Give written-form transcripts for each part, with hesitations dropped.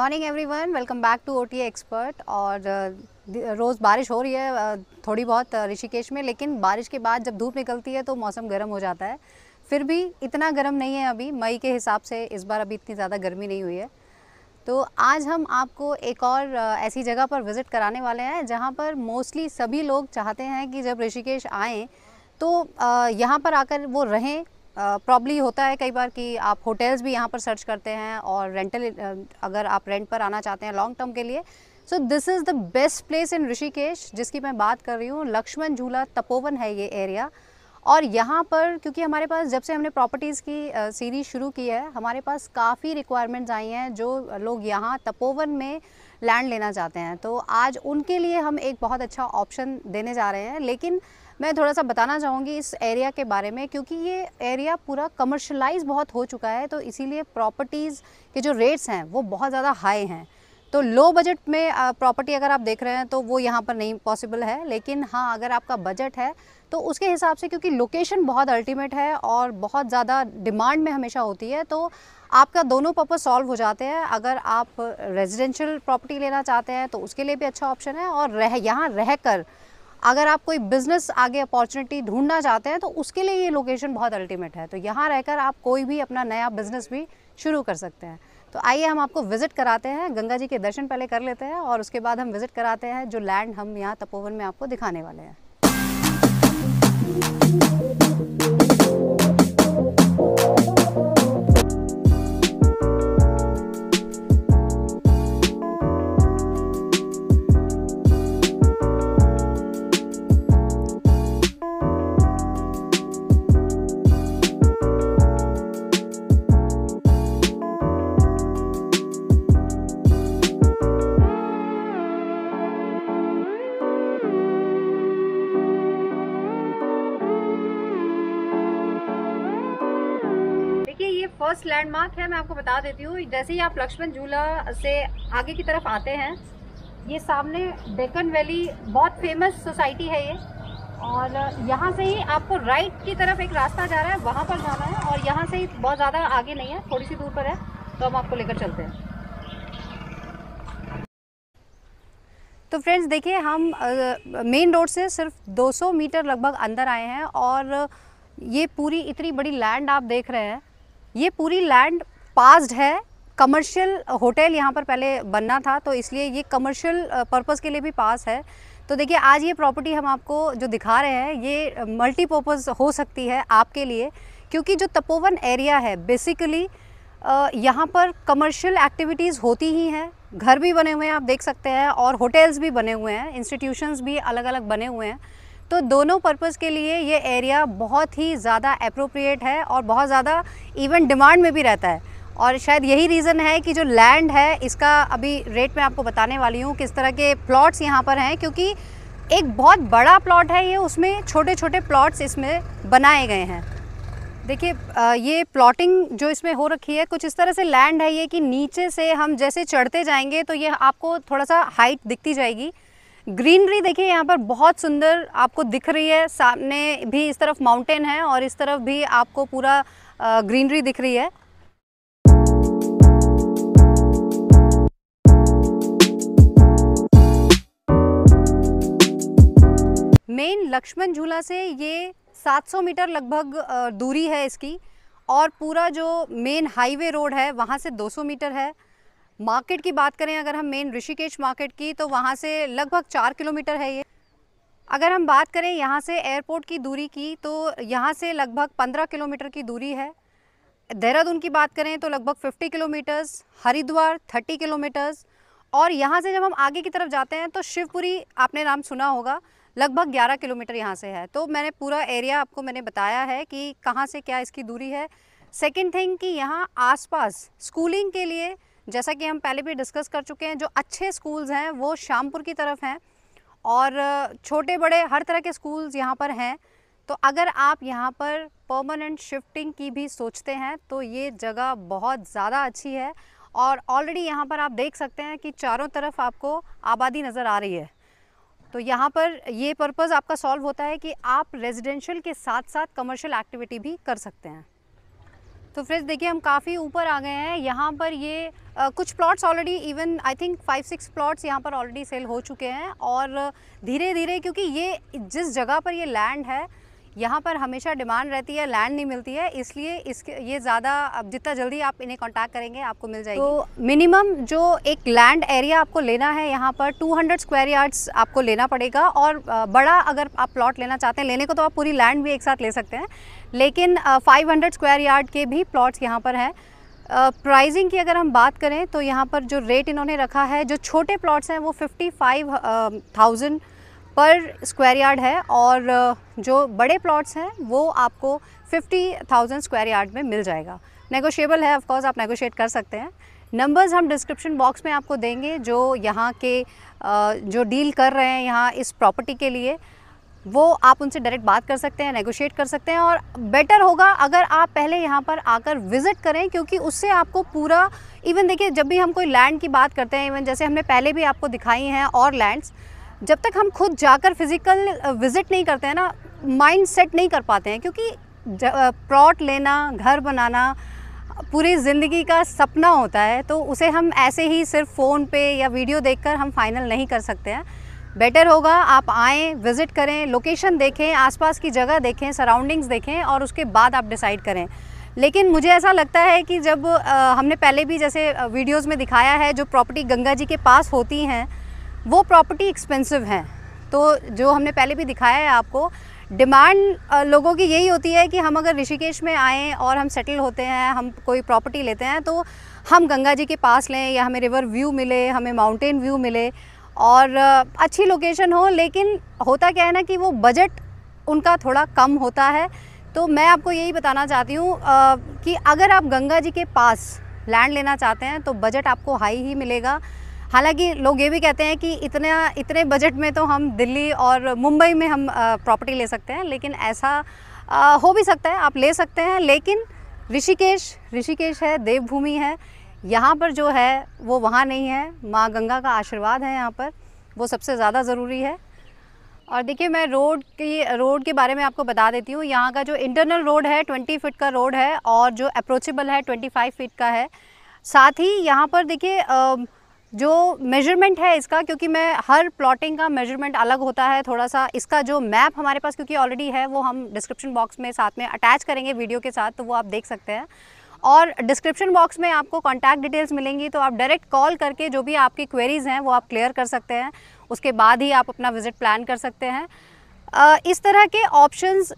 Morning everyone, welcome back to OTA expert. और रोज़ बारिश हो रही है थोड़ी बहुत ऋषिकेश में, लेकिन बारिश के बाद जब धूप निकलती है तो मौसम गर्म हो जाता है। फिर भी इतना गर्म नहीं है, अभी मई के हिसाब से इस बार अभी इतनी ज़्यादा गर्मी नहीं हुई है। तो आज हम आपको एक और ऐसी जगह पर विज़िट कराने वाले हैं जहाँ पर मोस्टली सभी लोग चाहते हैं कि जब ऋषिकेश आएँ तो यहाँ पर आकर वो रहें। प्रॉब्ली होता है कई बार कि आप होटल्स भी यहाँ पर सर्च करते हैं और रेंटल, अगर आप रेंट पर आना चाहते हैं लॉन्ग टर्म के लिए। So this is the best place in Rishikesh जिसकी मैं बात कर रही हूँ। लक्ष्मण झूला, तपोवन है ये एरिया। और यहाँ पर क्योंकि हमारे पास जब से हमने प्रॉपर्टीज़ की सीरीज़ शुरू की है, हमारे पास काफ़ी रिक्वायरमेंट्स आई हैं जो लोग यहाँ तपोवन में लैंड लेना चाहते हैं। तो आज उनके लिए हम एक बहुत अच्छा ऑप्शन देने जा रहे हैं। लेकिन मैं थोड़ा सा बताना चाहूँगी इस एरिया के बारे में, क्योंकि ये एरिया पूरा कमर्शलाइज बहुत हो चुका है, तो इसीलिए प्रॉपर्टीज़ के जो रेट्स हैं वो बहुत ज़्यादा हाई हैं। तो लो बजट में प्रॉपर्टी अगर आप देख रहे हैं तो वो यहाँ पर नहीं पॉसिबल है। लेकिन हाँ, अगर आपका बजट है तो उसके हिसाब से, क्योंकि लोकेशन बहुत अल्टीमेट है और बहुत ज़्यादा डिमांड में हमेशा होती है, तो आपका दोनों पर्पस सॉल्व हो जाते हैं। अगर आप रेजिडेंशियल प्रॉपर्टी लेना चाहते हैं तो उसके लिए भी अच्छा ऑप्शन है, और यहाँ रह कर अगर आप कोई बिज़नेस आगे अपॉर्चुनिटी ढूंढना चाहते हैं तो उसके लिए ये लोकेशन बहुत अल्टीमेट है। तो यहाँ रहकर आप कोई भी अपना नया बिज़नेस भी शुरू कर सकते हैं। तो आइए हम आपको विज़िट कराते हैं, गंगा जी के दर्शन पहले कर लेते हैं और उसके बाद हम विज़िट कराते हैं जो लैंड हम यहाँ तपोवन में आपको दिखाने वाले हैं। फर्स्ट लैंडमार्क है, मैं आपको बता देती हूँ। जैसे ही आप लक्ष्मण झूला से आगे की तरफ आते हैं, ये सामने डेक्कन वैली बहुत फेमस सोसाइटी है ये, और यहाँ से ही आपको राइट की तरफ एक रास्ता जा रहा है, वहाँ पर जाना है। और यहाँ से ही बहुत ज़्यादा आगे नहीं है, थोड़ी सी दूर पर है, तो हम आपको लेकर चलते हैं। तो फ्रेंड्स देखिए, हम मेन रोड से सिर्फ 200 मीटर लगभग अंदर आए हैं और ये पूरी इतनी बड़ी लैंड आप देख रहे हैं। ये पूरी लैंड पास्ड है, कमर्शियल होटल यहाँ पर पहले बनना था तो इसलिए ये कमर्शियल पर्पस के लिए भी पास है। तो देखिए, आज ये प्रॉपर्टी हम आपको जो दिखा रहे हैं ये मल्टीपर्पस हो सकती है आपके लिए, क्योंकि जो तपोवन एरिया है बेसिकली यहाँ पर कमर्शियल एक्टिविटीज़ होती ही हैं। घर भी बने हुए हैं आप देख सकते हैं, और होटल्स भी बने हुए हैं, इंस्टीट्यूशंस भी अलग अलग बने हुए हैं। तो दोनों पर्पस के लिए ये एरिया बहुत ही ज़्यादा एप्रोप्रिएट है और बहुत ज़्यादा इवन डिमांड में भी रहता है। और शायद यही रीज़न है कि जो लैंड है इसका अभी रेट मैं आपको बताने वाली हूँ, किस तरह के प्लॉट्स यहाँ पर हैं, क्योंकि एक बहुत बड़ा प्लॉट है ये, उसमें छोटे छोटे प्लॉट्स इसमें बनाए गए हैं। देखिए, ये प्लॉटिंग जो इसमें हो रखी है कुछ इस तरह से लैंड है ये कि नीचे से हम जैसे चढ़ते जाएंगे तो ये आपको थोड़ा सा हाइट दिखती जाएगी। ग्रीनरी देखिए यहाँ पर बहुत सुंदर आपको दिख रही है, सामने भी इस तरफ माउंटेन है और इस तरफ भी आपको पूरा ग्रीनरी दिख रही है। मेन लक्ष्मण झूला से ये 700 मीटर लगभग दूरी है इसकी, और पूरा जो मेन हाईवे रोड है वहाँ से 200 मीटर है। मार्केट की बात करें अगर हम मेन ऋषिकेश मार्केट की, तो वहाँ से लगभग 4 किलोमीटर है ये। अगर हम बात करें यहाँ से एयरपोर्ट की दूरी की, तो यहाँ से लगभग 15 किलोमीटर की दूरी है। देहरादून की बात करें तो लगभग 50 किलोमीटर्स, हरिद्वार 30 किलोमीटर्स, और यहाँ से जब हम आगे की तरफ जाते हैं तो शिवपुरी आपने नाम सुना होगा, लगभग 11 किलोमीटर यहाँ से है। तो मैंने पूरा एरिया आपको मैंने बताया है कि कहाँ से क्या इसकी दूरी है। सेकेंड थिंग कि यहाँ आसपास स्कूलिंग के लिए, जैसा कि हम पहले भी डिस्कस कर चुके हैं, जो अच्छे स्कूल्स हैं वो शामपुर की तरफ हैं, और छोटे बड़े हर तरह के स्कूल्स यहाँ पर हैं। तो अगर आप यहाँ पर परमानेंट शिफ्टिंग की भी सोचते हैं तो ये जगह बहुत ज़्यादा अच्छी है। और ऑलरेडी यहाँ पर आप देख सकते हैं कि चारों तरफ आपको आबादी नज़र आ रही है। तो यहाँ पर ये पर्पज़ आपका सॉल्व होता है कि आप रेजिडेंशियल के साथ साथ कमर्शियल एक्टिविटी भी कर सकते हैं। तो फ्रेंड्स देखिए हम काफ़ी ऊपर आ गए हैं। यहाँ पर ये कुछ plots already even I think 5-6 plots यहाँ पर ऑलरेडी सेल हो चुके हैं। और धीरे धीरे क्योंकि ये जिस जगह पर ये लैंड है यहाँ पर हमेशा डिमांड रहती है, लैंड नहीं मिलती है, इसलिए इसके ये ज़्यादा अब जितना जल्दी आप इन्हें कांटेक्ट करेंगे आपको मिल जाएगी। तो मिनिमम जो एक लैंड एरिया आपको लेना है यहाँ पर 200 स्क्वायर यार्ड्स आपको लेना पड़ेगा। और बड़ा अगर आप प्लॉट लेना चाहते हैं, लेने को तो आप पूरी लैंड भी एक साथ ले सकते हैं, लेकिन 500 स्क्वायर यार्ड के भी प्लॉट्स यहाँ पर हैं। प्राइसिंग की अगर हम बात करें तो यहाँ पर जो रेट इन्होंने रखा है, जो छोटे प्लॉट्स हैं वो 55,000 पर स्क्वायर यार्ड है, और जो बड़े प्लॉट्स हैं वो आपको 50,000 स्क्वायर यार्ड में मिल जाएगा। नेगोशिएबल है, ऑफ कोर्स आप नेगोशिएट कर सकते हैं। नंबर्स हम डिस्क्रिप्शन बॉक्स में आपको देंगे जो यहाँ के जो डील कर रहे हैं यहाँ इस प्रॉपर्टी के लिए, वो आप उनसे डायरेक्ट बात कर सकते हैं, नेगोशिएट कर सकते हैं। और बेटर होगा अगर आप पहले यहाँ पर आकर विज़िट करें, क्योंकि उससे आपको पूरा इवन देखिए जब भी हम कोई लैंड की बात करते हैं, इवन जैसे हमने पहले भी आपको दिखाई हैं और लैंड्स, जब तक हम खुद जाकर फिज़िकल विज़िट नहीं करते हैं ना, माइंड सेट नहीं कर पाते हैं। क्योंकि प्लॉट लेना, घर बनाना पूरी ज़िंदगी का सपना होता है, तो उसे हम ऐसे ही सिर्फ फ़ोन पे या वीडियो देखकर हम फाइनल नहीं कर सकते हैं। बेटर होगा आप आएँ, विज़िट करें, लोकेशन देखें, आसपास की जगह देखें, सराउंडिंग्स देखें, और उसके बाद आप डिसाइड करें। लेकिन मुझे ऐसा लगता है कि जब हमने पहले भी जैसे वीडियोज़ में दिखाया है, जो प्रॉपर्टी गंगा जी के पास होती हैं वो प्रॉपर्टी एक्सपेंसिव हैं। तो जो हमने पहले भी दिखाया है आपको, डिमांड लोगों की यही होती है कि हम अगर ऋषिकेश में आएँ और हम सेटल होते हैं, हम कोई प्रॉपर्टी लेते हैं तो हम गंगा जी के पास लें, या हमें रिवर व्यू मिले, हमें माउंटेन व्यू मिले, और अच्छी लोकेशन हो। लेकिन होता क्या है ना कि वो बजट उनका थोड़ा कम होता है। तो मैं आपको यही बताना चाहती हूँ कि अगर आप गंगा जी के पास लैंड लेना चाहते हैं तो बजट आपको हाई ही मिलेगा। हालांकि लोग ये भी कहते हैं कि इतने बजट में तो हम दिल्ली और मुंबई में हम प्रॉपर्टी ले सकते हैं, लेकिन ऐसा हो भी सकता है, आप ले सकते हैं। लेकिन ऋषिकेश है, देवभूमि है, यहाँ पर जो है वो वहाँ नहीं है। माँ गंगा का आशीर्वाद है यहाँ पर, वो सबसे ज़्यादा ज़रूरी है। और देखिए मैं रोड के बारे में आपको बता देती हूँ। यहाँ का जो इंटरनल रोड है 20 फीट का रोड है, और जो अप्रोचेबल है 25 फीट का है। साथ ही यहाँ पर देखिए जो मेजरमेंट है इसका, क्योंकि मैं हर प्लॉटिंग का मेजरमेंट अलग होता है थोड़ा सा, इसका जो मैप हमारे पास क्योंकि ऑलरेडी है वो हम डिस्क्रिप्शन बॉक्स में साथ में अटैच करेंगे वीडियो के साथ, तो वो आप देख सकते हैं। और डिस्क्रिप्शन बॉक्स में आपको कॉन्टैक्ट डिटेल्स मिलेंगी, तो आप डायरेक्ट कॉल करके जो भी आपकी क्वेरीज़ हैं वो आप क्लियर कर सकते हैं, उसके बाद ही आप अपना विज़िट प्लान कर सकते हैं। इस तरह के ऑप्शंस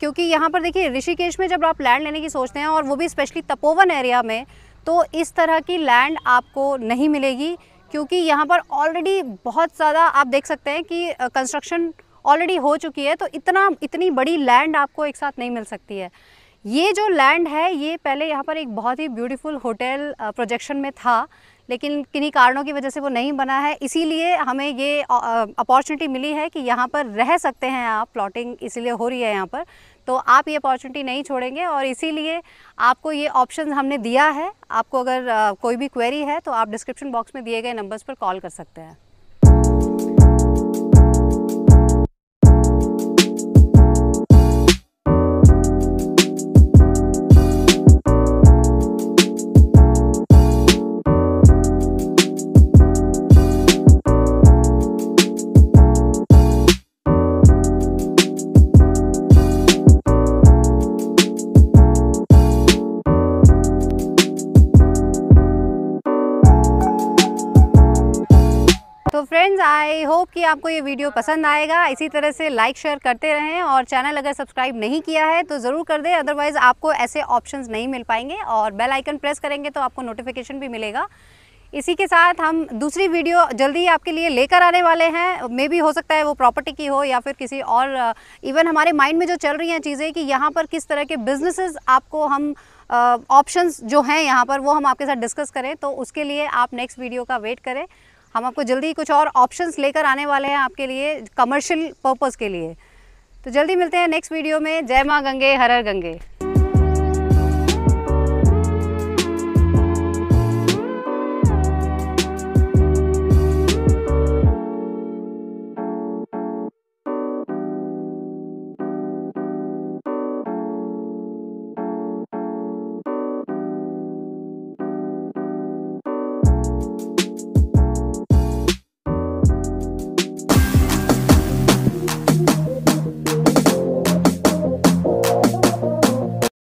क्योंकि यहाँ पर देखिए ऋषिकेश में जब आप लैंड लेने की सोचते हैं, और वो भी स्पेशली तपोवन एरिया में, तो इस तरह की लैंड आपको नहीं मिलेगी, क्योंकि यहाँ पर ऑलरेडी बहुत ज़्यादा आप देख सकते हैं कि कंस्ट्रक्शन ऑलरेडी हो चुकी है। तो इतनी बड़ी लैंड आपको एक साथ नहीं मिल सकती है। ये जो लैंड है ये पहले यहाँ पर एक बहुत ही ब्यूटीफुल होटल प्रोजेक्शन में था, लेकिन किन्हीं कारणों की वजह से वो नहीं बना है। इसीलिए हमें ये अपॉर्चुनिटी मिली है कि यहाँ पर रह सकते हैं आप, प्लॉटिंग इसीलिए हो रही है यहाँ पर, तो आप ये अपॉर्चुनिटी नहीं छोड़ेंगे। और इसीलिए आपको ये ऑप्शन हमने दिया है। आपको अगर कोई भी क्वेरी है तो आप डिस्क्रिप्शन बॉक्स में दिए गए नंबर्स पर कॉल कर सकते हैं। तो फ्रेंड्स आई होप कि आपको ये वीडियो पसंद आएगा। इसी तरह से लाइक शेयर करते रहें, और चैनल अगर सब्सक्राइब नहीं किया है तो ज़रूर कर दें, अदरवाइज़ आपको ऐसे ऑप्शंस नहीं मिल पाएंगे। और बेल आइकन प्रेस करेंगे तो आपको नोटिफिकेशन भी मिलेगा। इसी के साथ हम दूसरी वीडियो जल्दी ही आपके लिए लेकर आने वाले हैं। मे भी हो सकता है वो प्रॉपर्टी की हो, या फिर किसी और इवन हमारे माइंड में जो चल रही हैं चीज़ें कि यहाँ पर किस तरह के बिजनेसेस आपको हम ऑप्शंस जो हैं यहाँ पर वो हम आपके साथ डिस्कस करें। तो उसके लिए आप नेक्स्ट वीडियो का वेट करें। हम आपको जल्दी कुछ और ऑप्शंस लेकर आने वाले हैं आपके लिए कमर्शियल पर्पस के लिए। तो जल्दी मिलते हैं नेक्स्ट वीडियो में। जय माँ गंगे, हर हर गंगे।